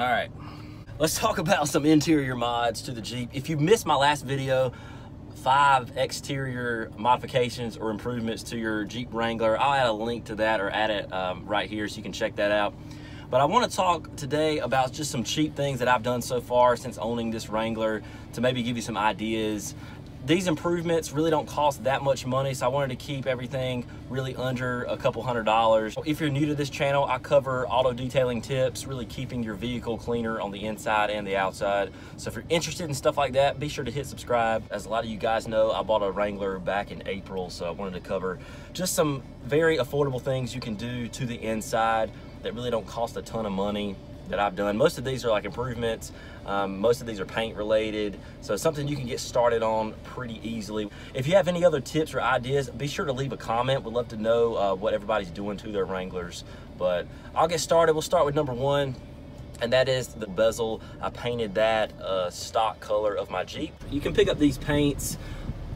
All right, let's talk about some interior mods to the Jeep. If you missed my last video, 5 exterior modifications or improvements to your Jeep Wrangler. I'll add a link to that, or add it right here so you can check that out. But I want to talk today about just some cheap things that I've done so far since owning this Wrangler to maybe give you some ideas. These improvements really don't cost that much money, so I wanted to keep everything really under a couple $100. If you're new to this channel, I cover auto detailing tips, really keeping your vehicle cleaner on the inside and the outside. So if you're interested in stuff like that, be sure to hit subscribe. As a lot of you guys know, I bought a Wrangler back in April, so I wanted to cover just some very affordable things you can do to the inside that really don't cost a ton of money that I've done. Most of these are like improvements. Most of these are paint related. So something you can get started on pretty easily. If you have any other tips or ideas, be sure to leave a comment. We'd love to know what everybody's doing to their Wranglers. But I'll get started. We'll start with number 1, and that is the bezel. I painted that stock color of my Jeep. You can pick up these paints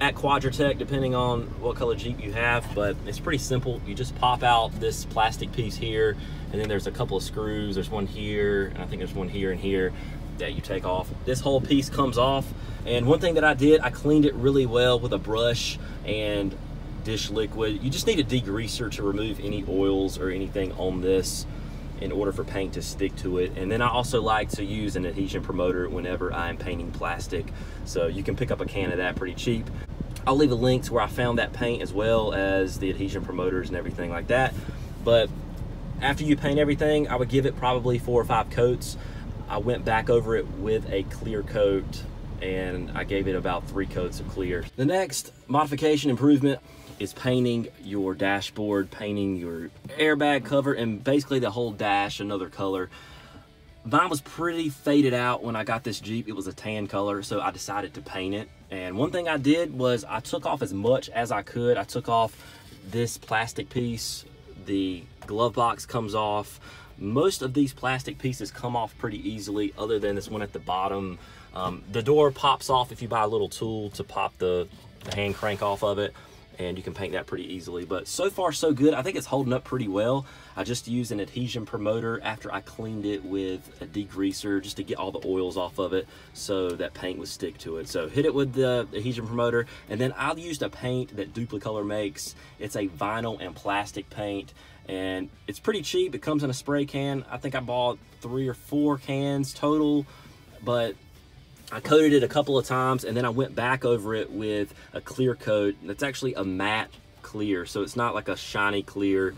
at Quadratec depending on what color Jeep you have, but it's pretty simple. You just pop out this plastic piece here, and then there's a couple of screws. There's one here, and I think there's one here and here that you take off. This whole piece comes off, and one thing that I did, I cleaned it really well with a brush and dish liquid. You just need a degreaser to remove any oils or anything on this in order for paint to stick to it. And then I also like to use an adhesion promoter whenever I'm painting plastic. So you can pick up a can of that pretty cheap. I'll leave a link to where I found that paint as well as the adhesion promoters and everything like that. But after you paint everything, I would give it probably 4 or 5 coats. I went back over it with a clear coat, and I gave it about 3 coats of clear. The next modification improvement is painting your dashboard, painting your airbag cover, and basically the whole dash another color. Mine was pretty faded out when I got this Jeep. It was a tan color, so I decided to paint it. And one thing I did was I took off as much as I could. I took off this plastic piece. The glove box comes off. Most of these plastic pieces come off pretty easily, other than this one at the bottom. The door pops off if you buy a little tool to pop the hand crank off of it, and you can paint that pretty easily. But so far so good. I think it's holding up pretty well. I just used an adhesion promoter after I cleaned it with a degreaser just to get all the oils off of it so that paint would stick to it. So hit it with the adhesion promoter, and then I used a paint that DupliColor makes. It's a vinyl and plastic paint, and it's pretty cheap. It comes in a spray can. I think I bought 3 or 4 cans total, but I coated it a couple of times, and then I went back over it with a clear coat. That's actually a matte clear, so it's not like a shiny clear.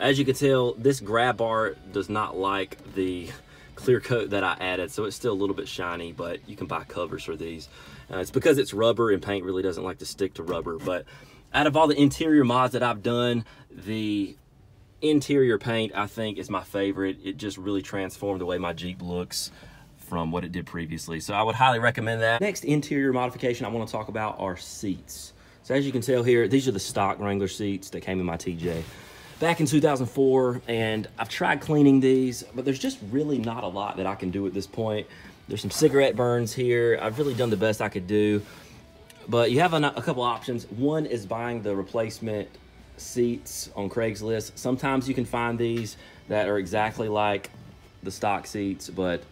As you can tell, this grab bar does not like the clear coat that I added, so it's still a little bit shiny, but you can buy covers for these. It's because it's rubber, and paint really doesn't like to stick to rubber. But out of all the interior mods that I've done, the interior paint, I think, is my favorite. It just really transformed the way my Jeep looks from what it did previously. So I would highly recommend that. Next interior modification I want to talk about are seats. So as you can tell here, these are the stock Wrangler seats that came in my TJ back in 2004, and I've tried cleaning these, but there's just really not a lot that I can do at this point. There's some cigarette burns here. I've really done the best I could do, but you have a couple options. One is buying the replacement seats on Craigslist. Sometimes you can find these that are exactly like the stock seats, but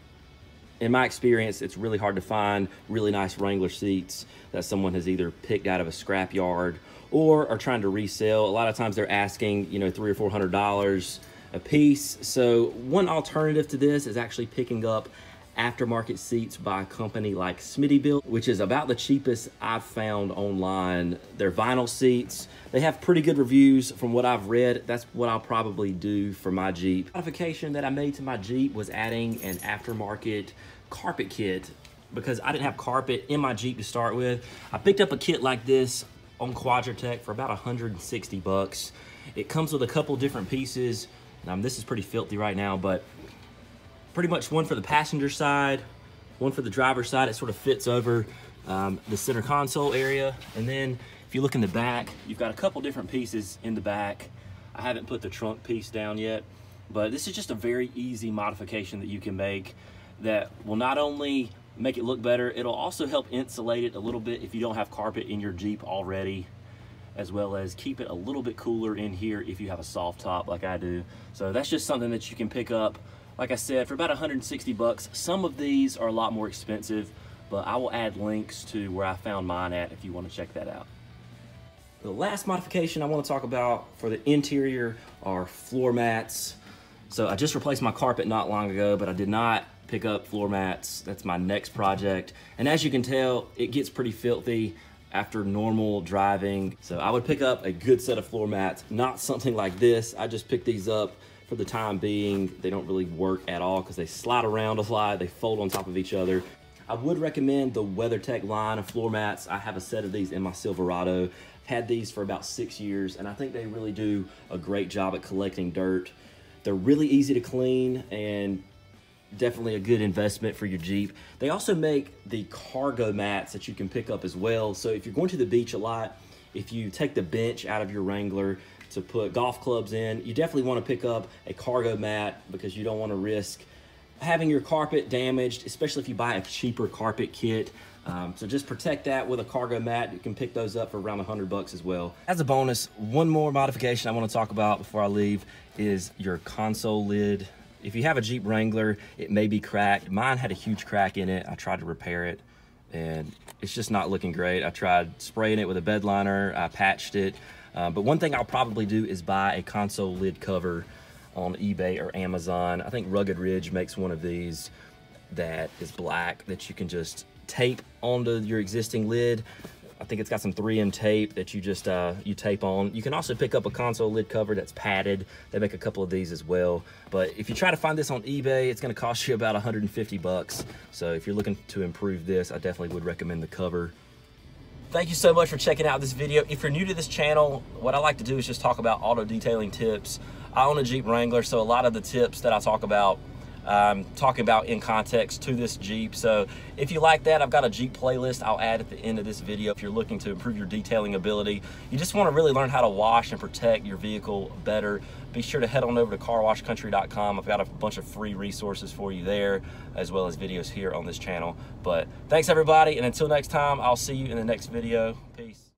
in my experience, it's really hard to find really nice Wrangler seats that someone has either picked out of a scrap yard or are trying to resell. A lot of times they're asking, you know, $300 or $400 a piece. So one alternative to this is actually picking up aftermarket seats by a company like Smittybilt, which is about the cheapest I've found online. They're vinyl seats. They have pretty good reviews from what I've read. That's what I'll probably do for my Jeep. The modification that I made to my Jeep was adding an aftermarket carpet kit because I didn't have carpet in my Jeep to start with. I picked up a kit like this on Quadratec for about 160 bucks. It comes with a couple different pieces. This is pretty filthy right now, but pretty much one for the passenger side, one for the driver's side. It sort of fits over the center console area. And then if you look in the back, you've got a couple different pieces in the back. I haven't put the trunk piece down yet, but this is just a very easy modification that you can make that will not only make it look better, it'll also help insulate it a little bit if you don't have carpet in your Jeep already, as well as keep it a little bit cooler in here if you have a soft top like I do. So that's just something that you can pick up Like I said, for about 160 bucks. Some of these are a lot more expensive, but I will add links to where I found mine at if you want to check that out. The last modification I want to talk about for the interior are floor mats. So I just replaced my carpet not long ago, but I did not pick up floor mats. That's my next project. And as you can tell, it gets pretty filthy after normal driving. So I would pick up a good set of floor mats, not something like this. I just picked these up for the time being. They don't really work at all because they slide around a lot. They fold on top of each other. I would recommend the WeatherTech line of floor mats. I have a set of these in my Silverado. I've had these for about 6 years, and I think they really do a great job at collecting dirt. They're really easy to clean and definitely a good investment for your Jeep. They also make the cargo mats that you can pick up as well. So if you're going to the beach a lot, if you take the bench out of your Wrangler to put golf clubs in, you definitely want to pick up a cargo mat because you don't want to risk having your carpet damaged, especially if you buy a cheaper carpet kit. So just protect that with a cargo mat. You can pick those up for around 100 bucks as well. As a bonus, one more modification I want to talk about before I leave is your console lid. If you have a Jeep Wrangler, it may be cracked. Mine had a huge crack in it. I tried to repair it and it's just not looking great. I tried spraying it with a bed liner. I patched it. But one thing I'll probably do is buy a console lid cover on eBay or Amazon. I think Rugged Ridge makes one of these that is black that you can just tape onto your existing lid. I think it's got some 3M tape that you just you tape on. You can also pick up a console lid cover that's padded. They make a couple of these as well. But if you try to find this on eBay, it's gonna cost you about 150 bucks. So if you're looking to improve this, I definitely would recommend the cover. Thank you so much for checking out this video. If you're new to this channel, what I like to do is just talk about auto detailing tips. I own a Jeep Wrangler, so a lot of the tips that I talk about, I'm talking about in context to this Jeep. So if you like that, I've got a Jeep playlist I'll add at the end of this video. If you're looking to improve your detailing ability, you just want to really learn how to wash and protect your vehicle better, be sure to head on over to carwashcountry.com. I've got a bunch of free resources for you there, as well as videos here on this channel. But thanks everybody, and until next time, I'll see you in the next video. Peace.